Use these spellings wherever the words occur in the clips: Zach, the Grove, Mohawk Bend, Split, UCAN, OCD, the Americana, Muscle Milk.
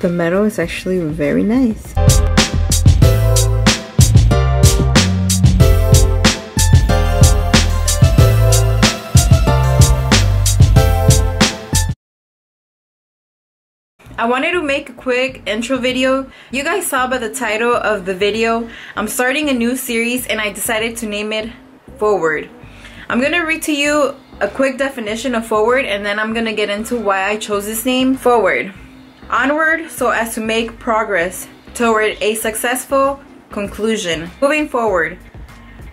The metal is actually very nice. I wanted to make a quick intro video. You guys saw by the title of the video, I'm starting a new series and I decided to name it Forward. I'm gonna read to you a quick definition of forward and then I'm gonna get into why I chose this name. Forward. Onward so as to make progress toward a successful conclusion. Moving forward.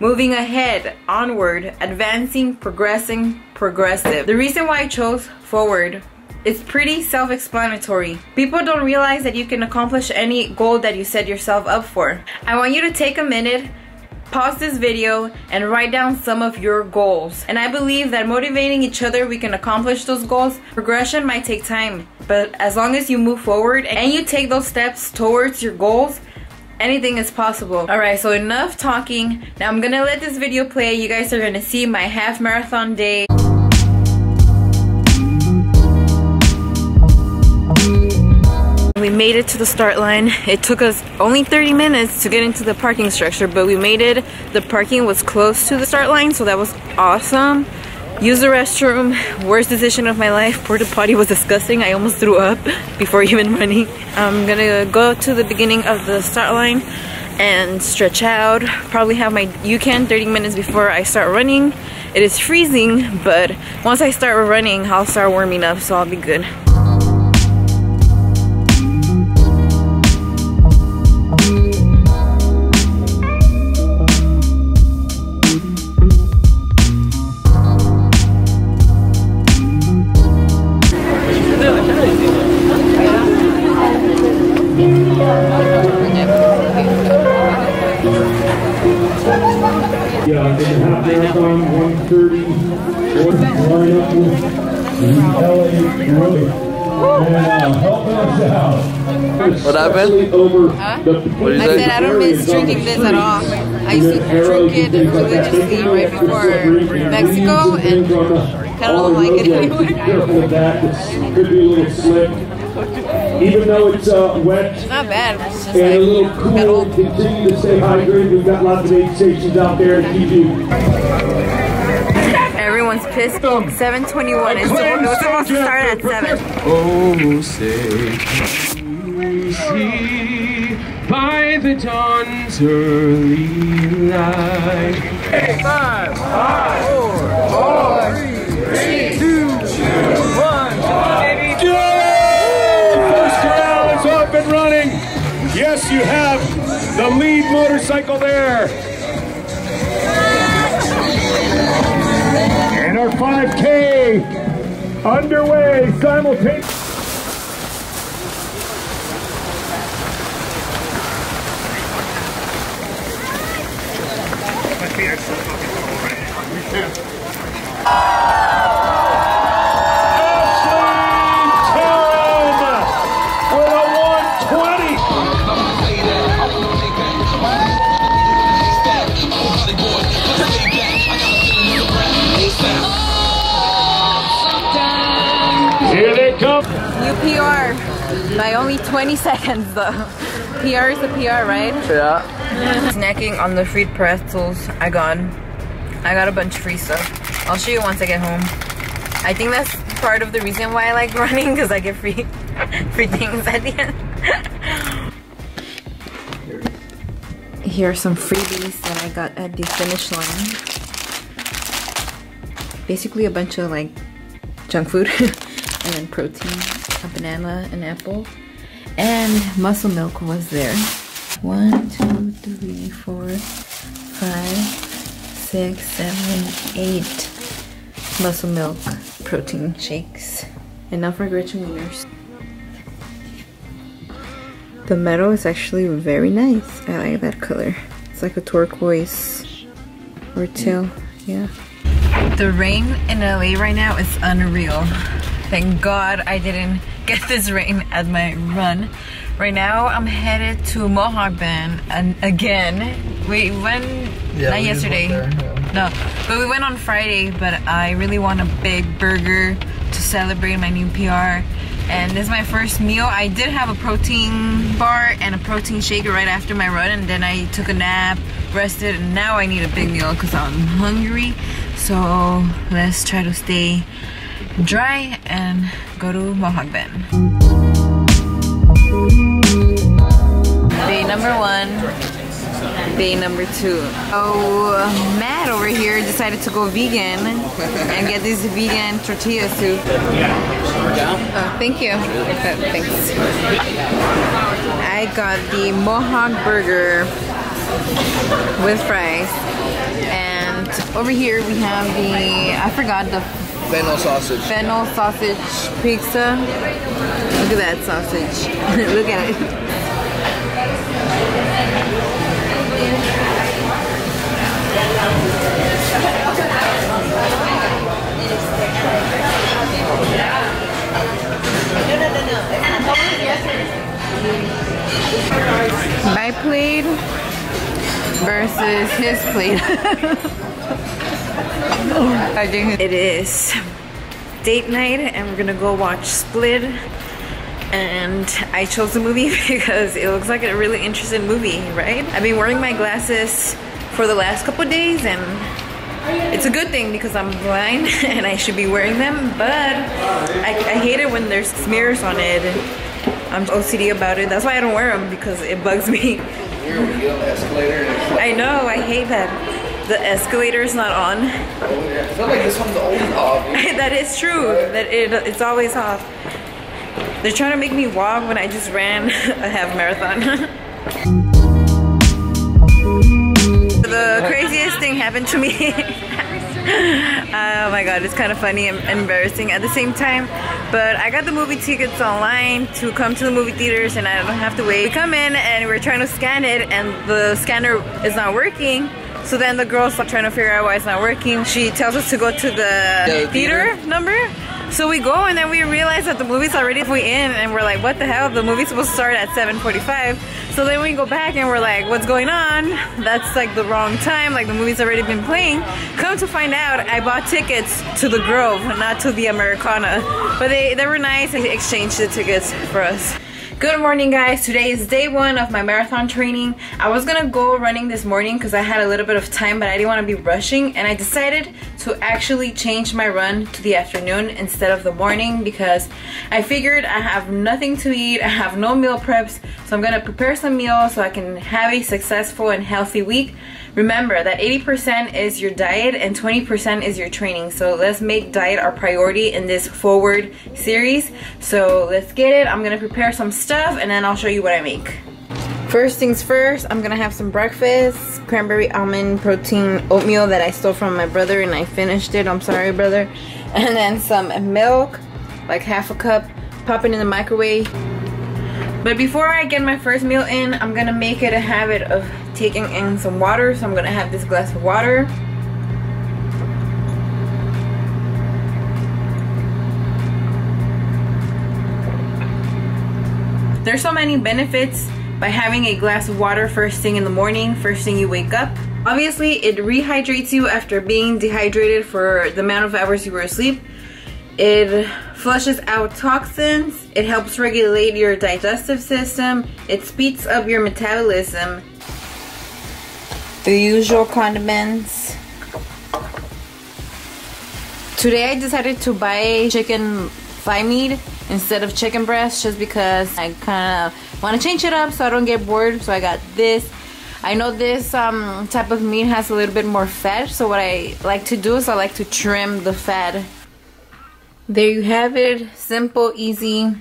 Moving ahead, onward, advancing, progressing, progressive. The reason why I chose forward, it's pretty self-explanatory. People don't realize that you can accomplish any goal that you set yourself up for. I want you to take a minute, pause this video, and write down some of your goals. And I believe that motivating each other, we can accomplish those goals. Progression might take time, but as long as you move forward and you take those steps towards your goals, anything is possible. Alright, so enough talking. Now I'm gonna let this video play. You guys are gonna see my half marathon day. We made it to the start line. It took us only 30 minutes to get into the parking structure, but we made it. The parking was close to the start line, so that was awesome. Use the restroom. Worst decision of my life. Porta potty was disgusting. I almost threw up before even running. I'm gonna go to the beginning of the start line and stretch out. Probably have my UCAN 30 minutes before I start running. It is freezing, but once I start running, I'll start warming up, so I'll be good. What happened? I said I don't miss drinking this at all. I used to drink it religiously right before Mexico and kind of don't like it anymore. Be careful with that. It could be a little slick. Even though it's wet, it's not bad. It's just and a little cool. Continue to stay hydrated. We've got lots of aid stations out there to keep you. Everyone's pissed. 7:21 is due. We're supposed to start at 7. Oh, say you see by the dawn's early light. 5, 4, 3, 2, 1. First corral is up and running. Yes, you have the lead motorcycle there. And our 5K underway simultaneously. By only 20 seconds though. PR is a PR, right? Yeah. Snacking on the free pretzels I got a bunch of free stuff. I'll show you once I get home. I think that's part of the reason why I like running, because I get free things at the end. Here are some freebies that I got at the finish line. Basically a bunch of like junk food and then protein. A banana, an apple, and Muscle Milk was there. 1, 2, 3, 4, 5, 6, 7, 8 Muscle Milk protein shakes. And now for Gretchen wieners. The metal is actually very nice. I like that color. It's like a turquoise or teal. Yeah. The rain in LA right now is unreal. Thank God I didn't get this rain at my run. Right now I'm headed to Mohawk Bend and again. We went, yeah, not yesterday. There, yeah. No, but we went on Friday, but I really want a big burger to celebrate my new PR. and this is my first meal. I did have a protein bar and a protein shaker right after my run, and then I took a nap, rested, and now I need a big meal because I'm hungry. So let's try to stay dry and go to Mohawk Bend. Day number one, day number two. So Matt over here decided to go vegan and get this vegan tortilla soup. Oh, thank you. Thanks. I got the Mohawk burger with fries, and over here we have the, I forgot, the fennel sausage. Fennel sausage pizza. Look at that sausage. Look at it. My plate versus his plate. It is date night and we're gonna go watch Split, and I chose the movie because it looks like a really interesting movie, right? I've been wearing my glasses for the last couple of days, and it's a good thing because I'm blind and I should be wearing them, but I hate it when there's smears on it. I'm OCD about it. That's why I don't wear them, because it bugs me. I know, I hate that. The escalator is not on. Oh, yeah. I feel like this one's always off. That is true. That it's always off. They're trying to make me walk when I just ran a half marathon. The craziest thing happened to me. Oh my god, it's kind of funny and embarrassing at the same time. But I got the movie tickets online to come to the movie theaters, and I don't have to wait. We come in and we're trying to scan it, and the scanner is not working. So then the girl's like trying to figure out why it's not working. She tells us to go to the theater number. So we go, and then we realize that the movie's already in, and we're like, what the hell? The movie's supposed to start at 7:45. So then we go back and we're like, what's going on? That's like the wrong time, like the movie's already been playing. Come to find out, I bought tickets to the Grove, not to the Americana. But they were nice, and they exchanged the tickets for us. Good morning, guys. Today is day one of my marathon training. I was gonna go running this morning because I had a little bit of time, but I didn't want to be rushing, and I decided to actually change my run to the afternoon instead of the morning because I figured I have nothing to eat, I have no meal preps, so I'm gonna prepare some meals so I can have a successful and healthy week. Remember that 80% is your diet and 20% is your training. So let's make diet our priority in this forward series. So let's get it. I'm gonna prepare some stuff and then I'll show you what I make. First things first, I'm gonna have some breakfast. Cranberry almond protein oatmeal that I stole from my brother and I finished it, I'm sorry brother. And then some milk, like half a cup, pop it in the microwave. But before I get my first meal in, I'm gonna make it a habit of taking in some water, so I'm gonna have this glass of water. There's so many benefits by having a glass of water first thing in the morning, first thing you wake up. Obviously, it rehydrates you after being dehydrated for the amount of hours you were asleep. It flushes out toxins, it helps regulate your digestive system, it speeds up your metabolism. The usual condiments. Today I decided to buy chicken thigh meat instead of chicken breast just because I kind of want to change it up so I don't get bored, so I got this. I know this type of meat has a little bit more fat, so what I like to do is I like to trim the fat. There you have it, simple, easy,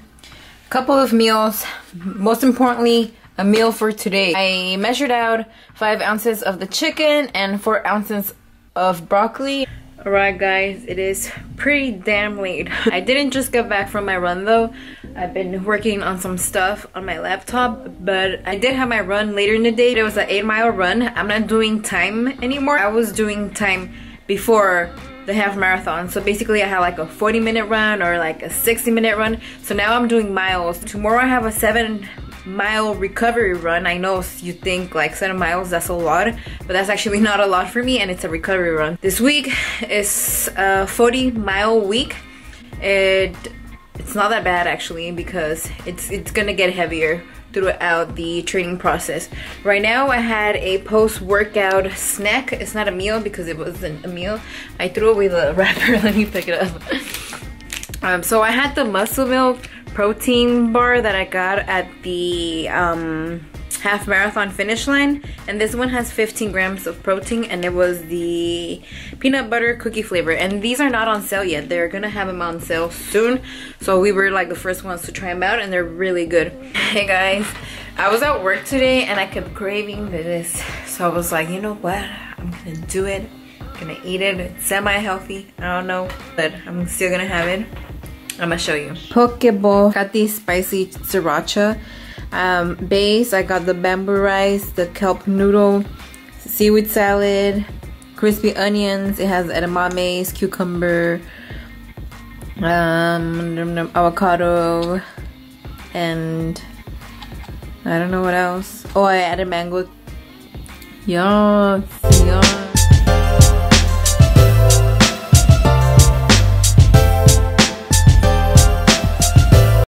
couple of meals, most importantly a meal for today. I measured out 5 ounces of the chicken and 4 ounces of broccoli. Alright guys, it is pretty damn late. I didn't just get back from my run though. I've been working on some stuff on my laptop, but I did have my run later in the day. It was an 8-mile run. I'm not doing time anymore. I was doing time before the half marathon, so basically I had like a 40-minute run or like a 60-minute run, so now I'm doing miles. Tomorrow I have a 7-mile recovery run. I know you think like 7 miles, that's a lot, but that's actually not a lot for me, and it's a recovery run. This week is a 40-mile week. It It's not that bad actually, because it's gonna get heavier throughout the training process. Right now I had a post-workout snack. It's not a meal because it wasn't a meal. I threw away the wrapper. Let me pick it up. So I had the Muscle Milk protein bar that I got at the half marathon finish line, and this one has 15 grams of protein, and it was the peanut butter cookie flavor. And these are not on sale yet. They're gonna have them on sale soon, so we were like the first ones to try them out, and they're really good. Hey guys, I was at work today and I kept craving this, so I was like, you know what, I'm gonna do it. I'm gonna eat it. It's semi-healthy, I don't know, but I'm still gonna have it. I'm gonna show you. Pokeball got the spicy sriracha base. I got the bamboo rice, the kelp noodle, seaweed salad, crispy onions. It has edamames, cucumber, avocado, and I don't know what else. Oh, I added mango. Yuck, yuck.